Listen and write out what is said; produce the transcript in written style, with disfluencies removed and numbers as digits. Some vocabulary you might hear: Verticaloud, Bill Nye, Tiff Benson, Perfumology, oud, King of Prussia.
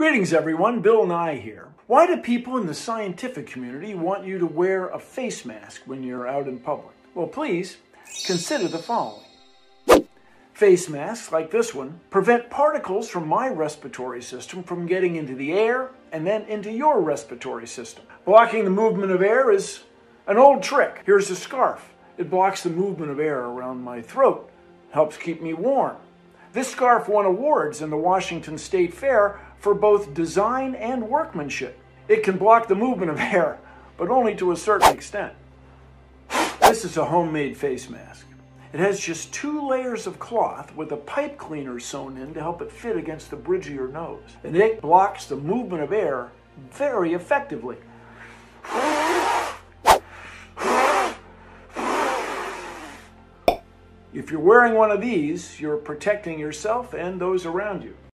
Greetings everyone, Bill Nye here. Why do people in the scientific community want you to wear a face mask when you're out in public? Well, please consider the following. Face masks, like this one, prevent particles from my respiratory system from getting into the air and then into your respiratory system. Blocking the movement of air is an old trick. Here's a scarf. It blocks the movement of air around my throat, helps keep me warm. This scarf won awards in the Washington State Fair for both design and workmanship. It can block the movement of air, but only to a certain extent. This is a homemade face mask. It has just two layers of cloth with a pipe cleaner sewn in to help it fit against the bridge of your nose. And it blocks the movement of air very effectively. If you're wearing one of these, you're protecting yourself and those around you.